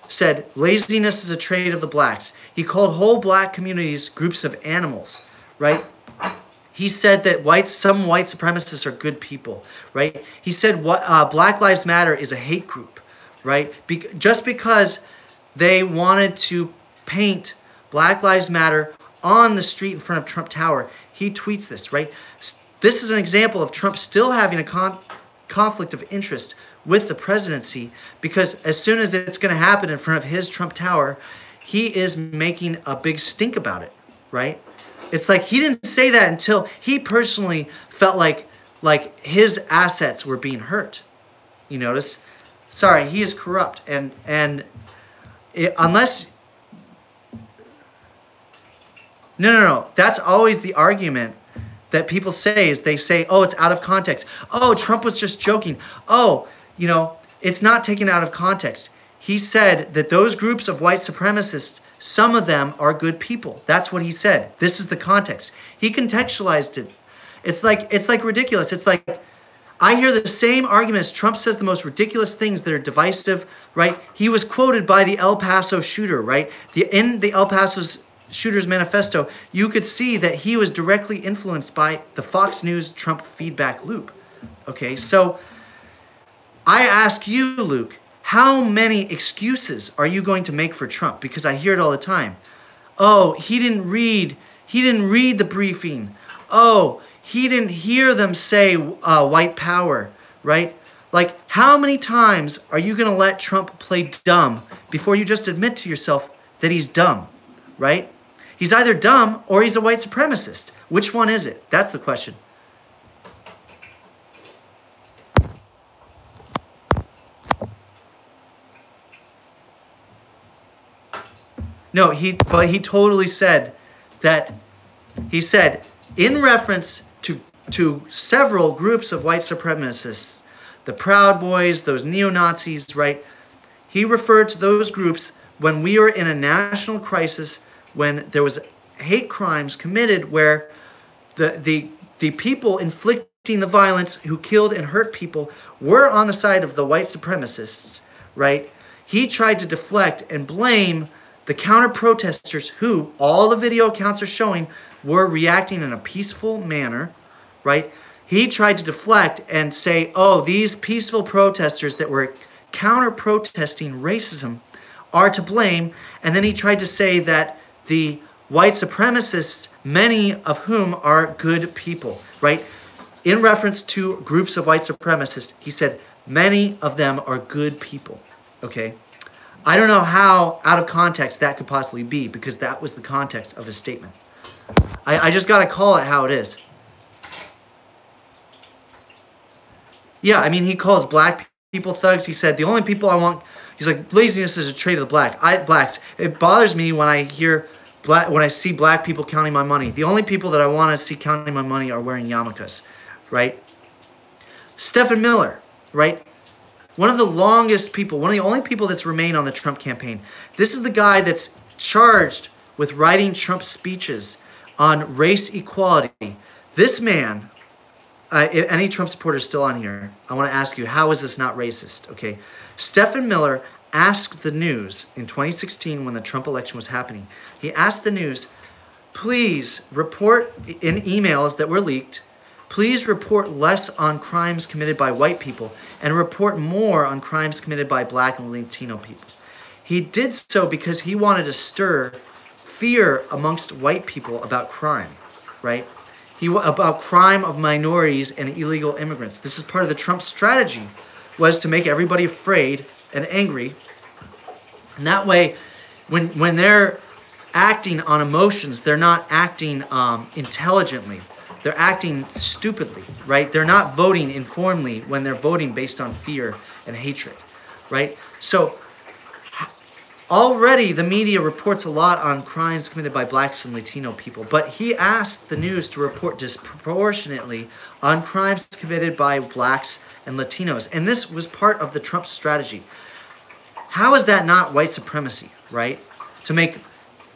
said laziness is a trait of the blacks. He called whole black communities groups of animals, right? He said that some white supremacists are good people, right? He said Black Lives Matter is a hate group, right? Just because they wanted to paint Black Lives Matter on the street in front of Trump Tower, he tweets this, right? This is an example of Trump still having a conflict of interest with the presidency, because as soon as it's going to happen in front of his Trump Tower, he is making a big stink about it, right? It's like he didn't say that until he personally felt like his assets were being hurt. You notice? Sorry, he is corrupt. No. That's always the argument that people say is they say, oh, it's out of context. Oh, Trump was just joking. Oh, you know, it's not taken out of context. He said that those groups of white supremacists, some of them are good people. That's what he said. This is the context. He contextualized it. It's like ridiculous. It's like I hear the same arguments. Trump says the most ridiculous things that are divisive, right? He was quoted by the El Paso shooter, right? In the El Paso's Shooter's Manifesto, you could see that he was directly influenced by the Fox News Trump feedback loop. Okay, so I ask you, Luke, how many excuses are you going to make for Trump? Because I hear it all the time. Oh, he didn't read the briefing. Oh, he didn't hear them say white power, right? Like, how many times are you going to let Trump play dumb before you just admit to yourself that he's dumb, right? He's either dumb or he's a white supremacist. Which one is it? That's the question. No, he totally said that. He said, in reference to several groups of white supremacists, the Proud Boys, those neo-Nazis, right? He referred to those groups when we were in a national crisis, when there was hate crimes committed where the people inflicting the violence who killed and hurt people were on the side of the white supremacists, right? He tried to deflect and blame the counter-protesters who, all the video accounts are showing, were reacting in a peaceful manner, right? He tried to deflect and say, oh, these peaceful protesters that were counter-protesting racism are to blame, and then he tried to say that the white supremacists, many of whom are good people, right? In reference to groups of white supremacists, he said, many of them are good people, okay? I don't know how out of context that could possibly be, because that was the context of his statement. I just gotta call it how it is. Yeah, I mean, he calls black people thugs. He said, the only people I want... He's like, laziness is a trait of the blacks. It bothers me when I hear when I see black people counting my money. The only people that I want to see counting my money are wearing yarmulkes, right? Stephen Miller, right? One of the longest people, one of the only people that's remained on the Trump campaign. This is the guy that's charged with writing Trump's speeches on race equality. This man, if any Trump supporter is still on here, I want to ask you, how is this not racist, okay? Stephen Miller asked the news in 2016 when the Trump election was happening. He asked the news, please report in emails that were leaked, please report less on crimes committed by white people and report more on crimes committed by black and Latino people. He did so because he wanted to stir fear amongst white people about crime, right? About crime of minorities and illegal immigrants. This is part of the Trump strategy, was to make everybody afraid and angry And that way, when they're acting on emotions, they're not acting intelligently. They're acting stupidly, right? They're not voting informally when they're voting based on fear and hatred, right? So already the media reports a lot on crimes committed by blacks and Latino people, but he asked the news to report disproportionately on crimes committed by blacks and Latinos. And this was part of the Trump strategy. How is that not white supremacy, right? To make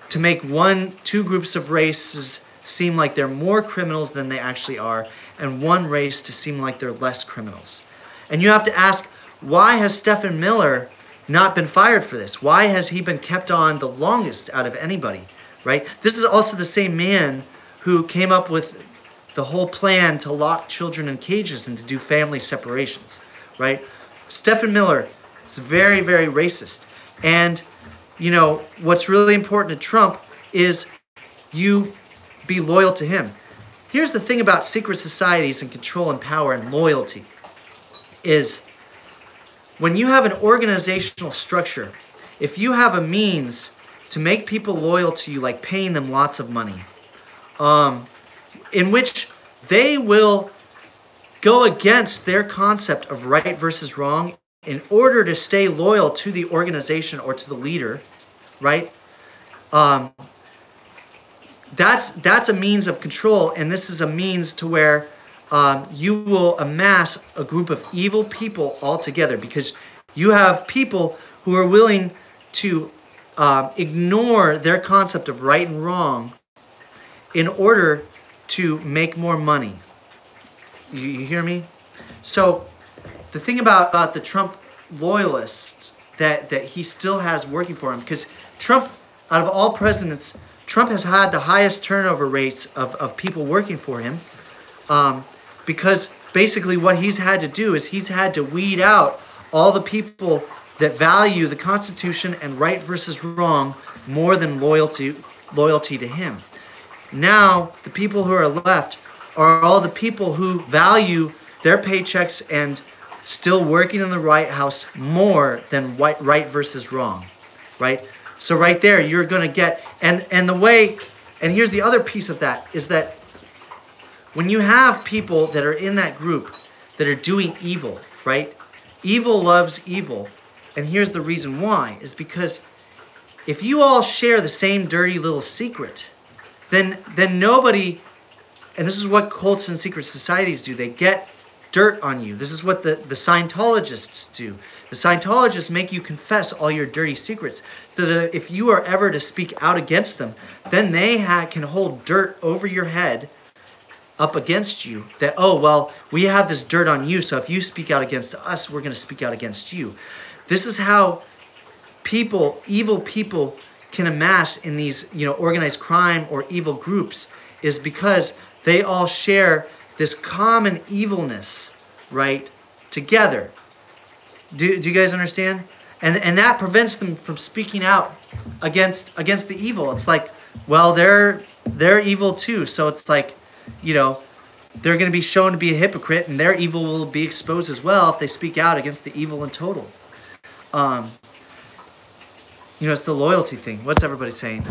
two groups of races seem like they're more criminals than they actually are, and one race to seem like they're less criminals. And you have to ask, why has Stephen Miller not been fired for this? Why has he been kept on the longest out of anybody, right? This is also the same man who came up with the whole plan to lock children in cages and to do family separations, right? Stephen Miller is very, very racist. And you know, what's really important to Trump is you be loyal to him. Here's the thing about secret societies and control and power and loyalty is when you have an organizational structure, if you have a means to make people loyal to you, like paying them lots of money, in which they will go against their concept of right versus wrong in order to stay loyal to the organization or to the leader, right? That's a means of control, and this is a means to where you will amass a group of evil people altogether, because you have people who are willing to ignore their concept of right and wrong in order to make more money. You hear me? So the thing about the Trump loyalists that he still has working for him, because Trump, out of all presidents, Trump has had the highest turnover rates of people working for him, because basically what he's had to do is he's had to weed out all the people that value the Constitution and right versus wrong more than loyalty to him. Now, the people who are left are all the people who value their paychecks and still working in the White House more than right versus wrong, right? So right there, you're gonna get, and here's the other piece of that, is that when you have people that are in that group that are doing evil, right? Evil loves evil, and here's the reason why, is because if you all share the same dirty little secret, then nobody, and this is what cults and secret societies do, they get dirt on you. This is what the Scientologists do. The Scientologists make you confess all your dirty secrets, so that if you are ever to speak out against them, then they can hold dirt over your head up against you, that, oh, well, we have this dirt on you, so if you speak out against us, we're going to speak out against you. This is how people, evil people, can amass in these, you know, organized crime or evil groups, is because they all share this common evilness, right, together. Do you guys understand? And that prevents them from speaking out against the evil. It's like, well, they're evil too, so it's like, you know, they're going to be shown to be a hypocrite, and their evil will be exposed as well if they speak out against the evil in total. You know, it's the loyalty thing. What's everybody saying?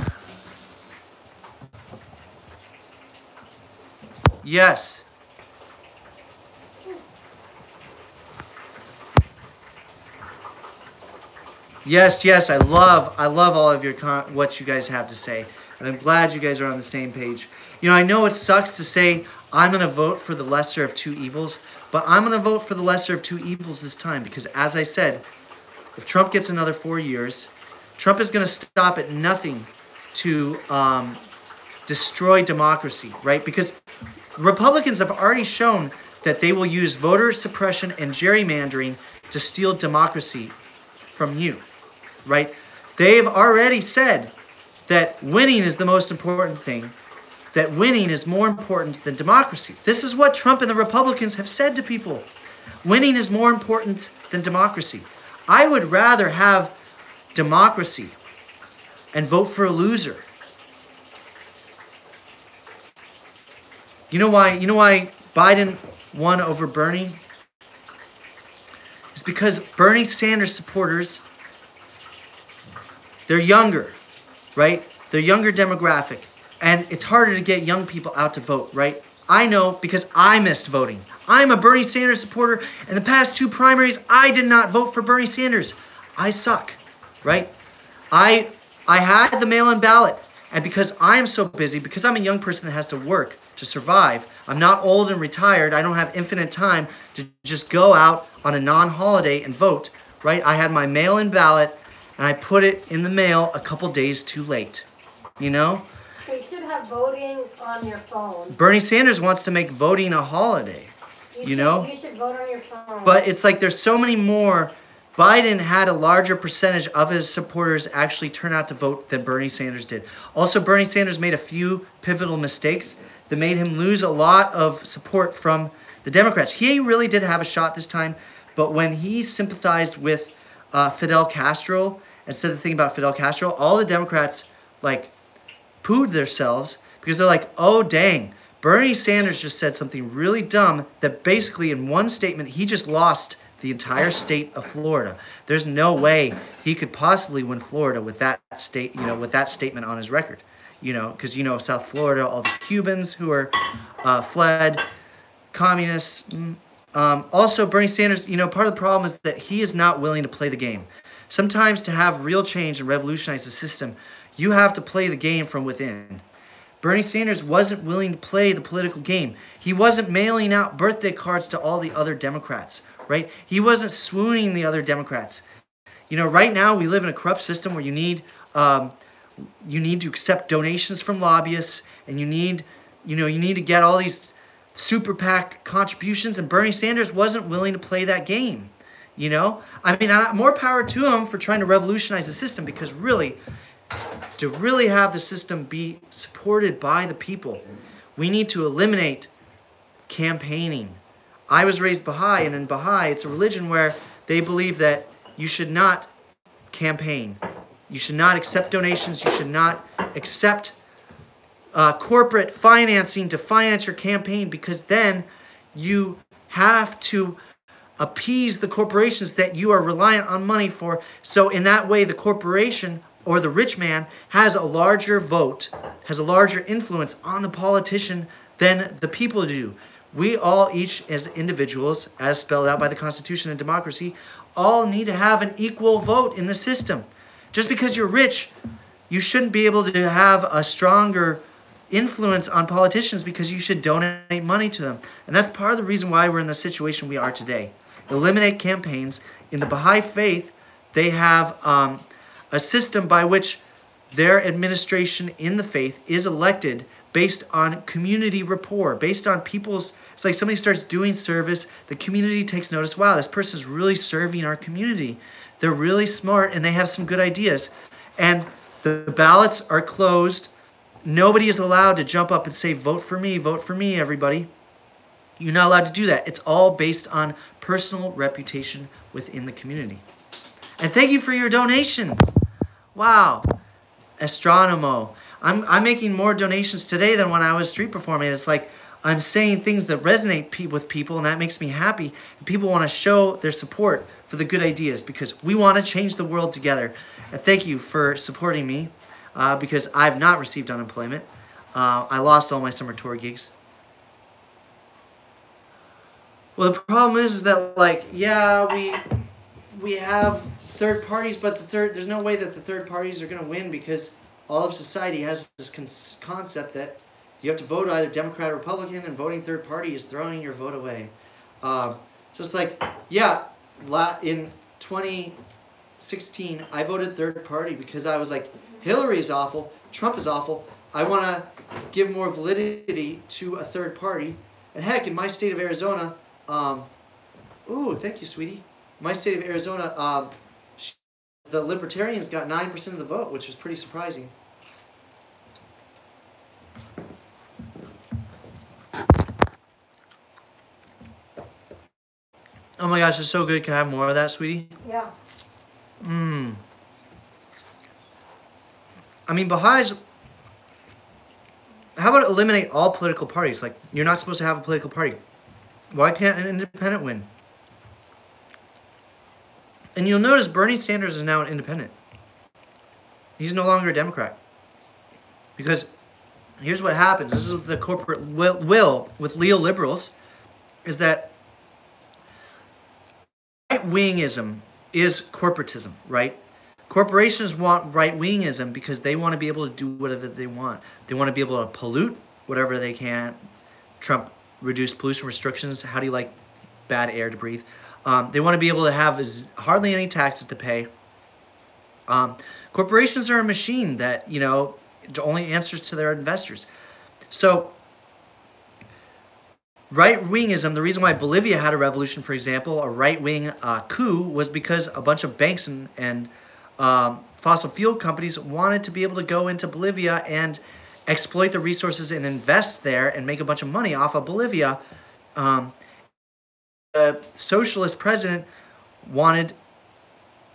Yes. Yes, I love all of your what you guys have to say, and I'm glad you guys are on the same page. You know, I know it sucks to say I'm going to vote for the lesser of two evils, but I'm going to vote for the lesser of two evils this time, because as I said, if Trump gets another 4 years, Trump is going to stop at nothing to destroy democracy, right? Because Republicans have already shown that they will use voter suppression and gerrymandering to steal democracy from you, right? They've already said that winning is the most important thing, that winning is more important than democracy. This is what Trump and the Republicans have said to people. Winning is more important than democracy. I would rather have democracy and vote for a loser. You know why Biden won over Bernie? It's because Bernie Sanders supporters They're younger, right? They're younger demographic. And it's harder to get young people out to vote, right? I know because I missed voting. I'm a Bernie Sanders supporter. In the past two primaries, I did not vote for Bernie Sanders. I suck, right? I had the mail-in ballot. And because I am so busy, because I'm a young person that has to work to survive, I'm not old and retired, I don't have infinite time to just go out on a non-holiday and vote, right? I had my mail-in ballot, and I put it in the mail a couple days too late, you know? You should have voting on your phone. Bernie Sanders wants to make voting a holiday, you know? You should vote on your phone. But it's like there's so many more. Biden had a larger percentage of his supporters actually turn out to vote than Bernie Sanders did. Also, Bernie Sanders made a few pivotal mistakes that made him lose a lot of support from the Democrats. He really did have a shot this time, but when he sympathized with Fidel Castro and said the thing about Fidel Castro, all the Democrats like pooed themselves because they're like, oh dang, Bernie Sanders just said something really dumb that basically in one statement he just lost the entire state of Florida. There's no way he could possibly win Florida with that state, you know, with that statement on his record, you know, because you know South Florida, all the Cubans who are fled, communists. Also, Bernie Sanders, you know, part of the problem is that he is not willing to play the game. Sometimes to have real change and revolutionize the system, you have to play the game from within. Bernie Sanders wasn't willing to play the political game. He wasn't mailing out birthday cards to all the other Democrats, right? He wasn't swooning the other Democrats. You know, right now we live in a corrupt system where you need to accept donations from lobbyists, and you need to get all these super PAC contributions, and Bernie Sanders wasn't willing to play that game, you know? I mean, more power to him for trying to revolutionize the system, because really, to really have the system be supported by the people, we need to eliminate campaigning. I was raised Baha'i, and in Baha'i, it's a religion where they believe that you should not campaign. You should not accept donations. You should not accept corporate financing to finance your campaign, because then you have to appease the corporations that you are reliant on money for. So in that way, the corporation or the rich man has a larger vote, has a larger influence on the politician than the people do. We all, each as individuals, as spelled out by the Constitution and democracy, all need to have an equal vote in the system. Just because you're rich, you shouldn't be able to have a stronger influence on politicians, because you should donate money to them. And that's part of the reason why we're in the situation we are today. Eliminate campaigns. In the Baha'i Faith, they have a system by which their administration in the faith is elected based on community rapport, based on people's, it's like somebody starts doing service, the community takes notice, wow, this person's really serving our community. They're really smart and they have some good ideas. And the ballots are closed. Nobody is allowed to jump up and say, vote for me, everybody. You're not allowed to do that. It's all based on personal reputation within the community. And thank you for your donations. Wow. Astronomo. I'm making more donations today than when I was street performing. It's like I'm saying things that resonate with people, and that makes me happy. And people want to show their support for the good ideas, because we want to change the world together. And thank you for supporting me, because I've not received unemployment. I lost all my summer tour gigs. Well, the problem is that, like, yeah, we have third parties, but there's no way that the third parties are going to win, because all of society has this concept that you have to vote either Democrat or Republican, and voting third party is throwing your vote away. So it's like, yeah, in 2016, I voted third party because I was like, Hillary is awful, Trump is awful, I want to give more validity to a third party. And heck, in my state of Arizona, ooh, thank you, sweetie. My state of Arizona, the Libertarians got 9% of the vote, which was pretty surprising. Oh my gosh, it's so good. Can I have more of that, sweetie? Yeah. Mmm. I mean, Baha'is, how about eliminate all political parties? Like, you're not supposed to have a political party. Why can't an independent win? And you'll notice Bernie Sanders is now an independent. He's no longer a Democrat. Because here's what happens. This is the corporate will with neoliberals, is that right-wingism is corporatism, right? Corporations want right-wingism because they want to be able to do whatever they want. They want to be able to pollute whatever they can. Trump reduced pollution restrictions. How do you like bad air to breathe? They want to be able to have hardly any taxes to pay. Corporations are a machine that, you know, only answers to their investors. So right-wingism, the reason why Bolivia had a revolution, for example, a right-wing coup, was because a bunch of banks and fossil fuel companies wanted to be able to go into Bolivia and exploit the resources and invest there and make a bunch of money off of Bolivia. The socialist president wanted,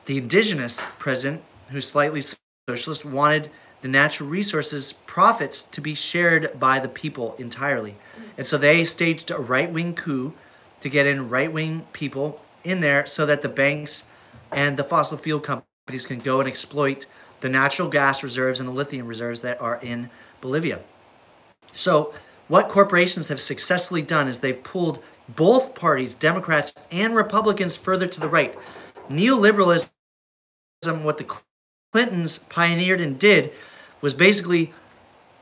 the indigenous president, who's slightly socialist, wanted the natural resources profits to be shared by the people entirely. And so they staged a right-wing coup to get in right-wing people in there so that the banks and the fossil fuel companies can go and exploit the natural gas reserves and the lithium reserves that are in Bolivia. So what corporations have successfully done is they've pulled both parties, Democrats and Republicans, further to the right. Neoliberalism, what the Clintons pioneered and did, was basically,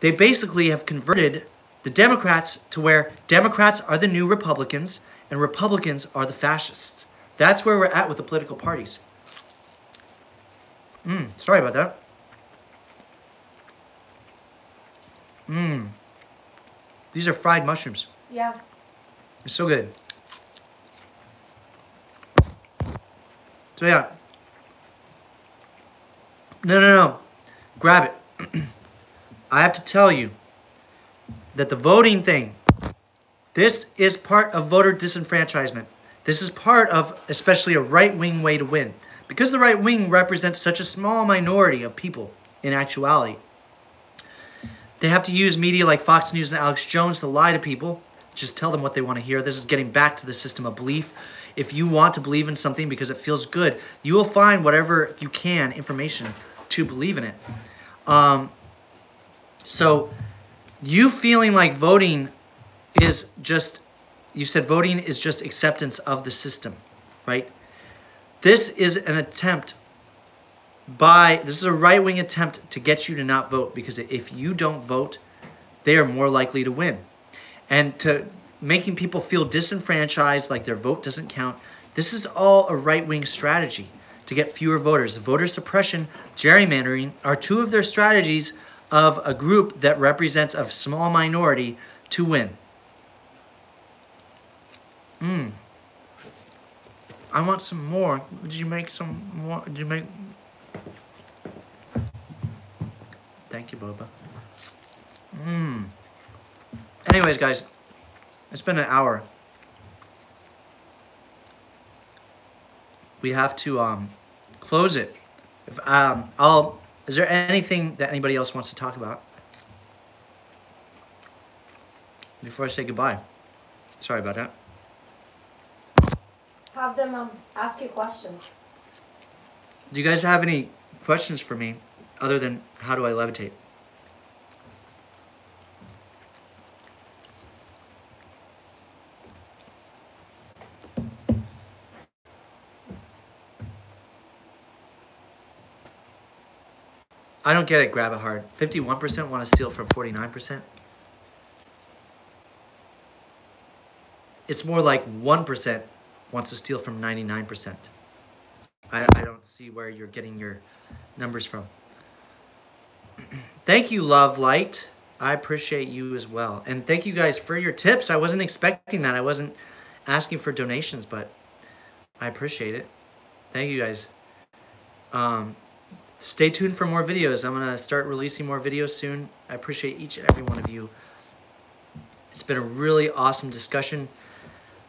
they basically have converted the Democrats to where Democrats are the new Republicans and Republicans are the fascists. That's where we're at with the political parties. Sorry about that. These are fried mushrooms. Yeah. It's so good. So yeah. No. Grab it. I have to tell you that the voting thing, this is part of voter disenfranchisement. This is part of especially a right-wing way to win. Because the right wing represents such a small minority of people in actuality, they have to use media like Fox News and Alex Jones to lie to people. Just tell them what they want to hear. This is getting back to the system of belief. If you want to believe in something because it feels good, you will find whatever you can, information, to believe in it. So you feeling like voting is just, you said voting is just acceptance of the system, right? This is an attempt by, this is a right-wing attempt to get you to not vote, because if you don't vote, they are more likely to win. And to making people feel disenfranchised, like their vote doesn't count, this is all a right-wing strategy to get fewer voters. Voter suppression, gerrymandering are two of their strategies of a group that represents a small minority to win. I want some more. Did you make some more? Did you make? Thank you, Boba. Anyways, guys, it's been an hour. We have to close it. If is there anything that anybody else wants to talk about before I say goodbye? Sorry about that. Have them ask you questions. Do you guys have any questions for me other than how do I levitate? I don't get it, grab it hard. 51% want to steal from 49%. It's more like 1%. Wants to steal from 99%. I don't see where you're getting your numbers from. Thank you, Love Light. I appreciate you as well. And thank you guys for your tips. I wasn't expecting that. I wasn't asking for donations, but I appreciate it. Thank you guys. Stay tuned for more videos. I'm gonna start releasing more videos soon. I appreciate each and every one of you. It's been a really awesome discussion.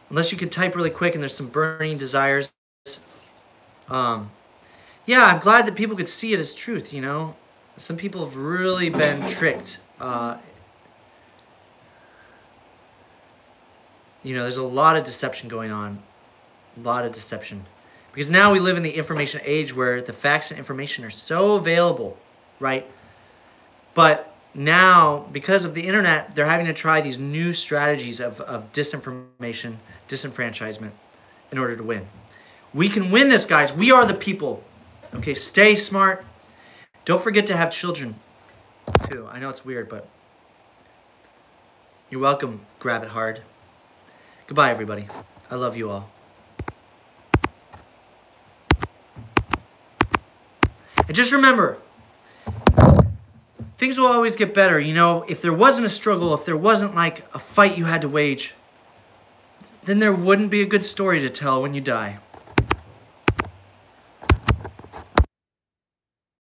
Unless you could type really quick and there's some burning desires. Yeah, I'm glad that people could see it as truth, you know. Some people have really been tricked. You know, there's a lot of deception going on. A lot of deception. Because now we live in the information age where the facts and information are so available. right? But now, because of the internet, they're having to try these new strategies of disinformation, disenfranchisement in order to win. We can win this, guys. We are the people. Okay, stay smart. Don't forget to have children, too. I know it's weird, but you're welcome, grab it hard. Goodbye, everybody. I love you all. And just remember, things will always get better. You know, if there wasn't a struggle, if there wasn't like a fight you had to wage, then there wouldn't be a good story to tell when you die.